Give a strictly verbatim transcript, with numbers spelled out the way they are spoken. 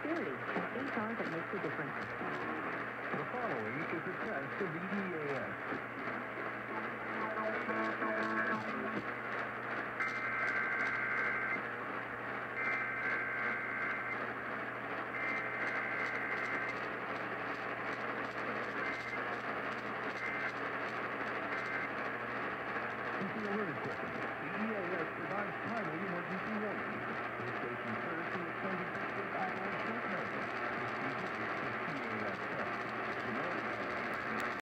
sincerely, H R that makes a difference. The following is a test of the E A S.